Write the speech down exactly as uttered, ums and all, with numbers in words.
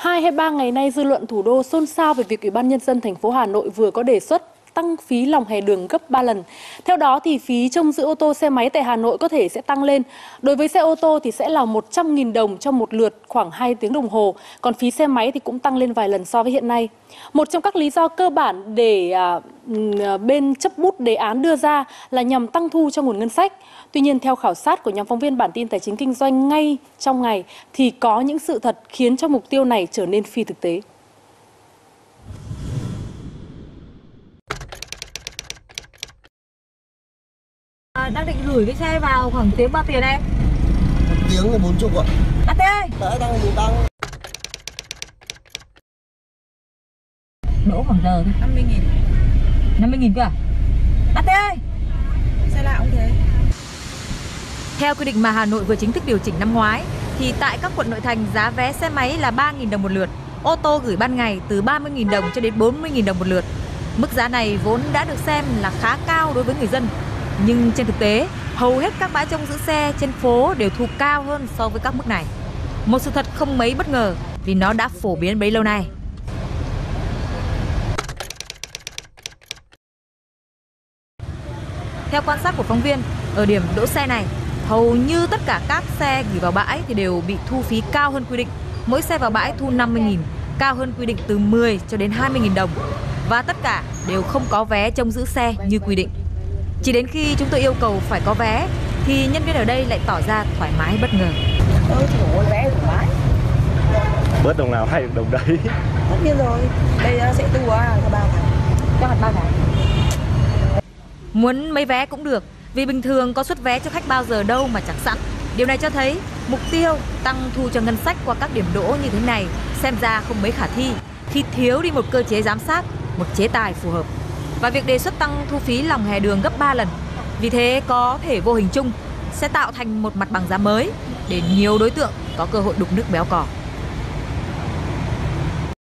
Hai hay ba ngày nay, dư luận thủ đô xôn xao về việc Ủy ban Nhân dân thành phố Hà Nội vừa có đề xuất tăng phí lòng hè đường gấp ba lần. Theo đó, thì phí trông giữ ô tô xe máy tại Hà Nội có thể sẽ tăng lên. Đối với xe ô tô thì sẽ là một trăm nghìn đồng trong một lượt khoảng hai tiếng đồng hồ. Còn phí xe máy thì cũng tăng lên vài lần so với hiện nay. Một trong các lý do cơ bản để à, bên chấp bút đề án đưa ra là nhằm tăng thu cho nguồn ngân sách. Tuy nhiên, theo khảo sát của nhóm phóng viên bản tin Tài chính Kinh doanh ngay trong ngày, thì có những sự thật khiến cho mục tiêu này trở nên phi thực tế. Đang định gửi cái xe vào khoảng tiếng bao tiền em? Tiếng là bốn chục ạ. À thế ơi! Đấy, đang mình tăng. Đỗ khoảng giờ thôi. năm mươi nghìn. năm mươi nghìn cơ à? À thế ơi! Xe lạ cũng thế. Theo quy định mà Hà Nội vừa chính thức điều chỉnh năm ngoái, thì tại các quận nội thành giá vé xe máy là ba nghìn đồng một lượt, ô tô gửi ban ngày từ ba mươi nghìn đồng cho đến bốn mươi nghìn đồng một lượt. Mức giá này vốn đã được xem là khá cao đối với người dân. Nhưng trên thực tế, hầu hết các bãi trông giữ xe trên phố đều thu cao hơn so với các mức này. Một sự thật không mấy bất ngờ vì nó đã phổ biến bấy lâu nay. Theo quan sát của phóng viên, ở điểm đỗ xe này, hầu như tất cả các xe gửi vào bãi thì đều bị thu phí cao hơn quy định. Mỗi xe vào bãi thu năm mươi nghìn, cao hơn quy định từ mười cho đến hai mươi nghìn đồng. Và tất cả đều không có vé trông giữ xe như quy định. Chỉ đến khi chúng tôi yêu cầu phải có vé, thì nhân viên ở đây lại tỏ ra thoải mái bất ngờ. Tôi chỉ mua vé thoải mái. Bớt đồng nào hay đồng đấy. Tất nhiên rồi, đây sẽ từ ba tháng. Cho hạt ba tháng. Muốn mấy vé cũng được, vì bình thường có suất vé cho khách bao giờ đâu mà chẳng sẵn. Điều này cho thấy mục tiêu tăng thu cho ngân sách qua các điểm đỗ như thế này xem ra không mấy khả thi khi thiếu đi một cơ chế giám sát, một chế tài phù hợp. Và việc đề xuất tăng thu phí lòng hè đường gấp ba lần, vì thế có thể vô hình chung sẽ tạo thành một mặt bằng giá mới để nhiều đối tượng có cơ hội đục nước béo cò.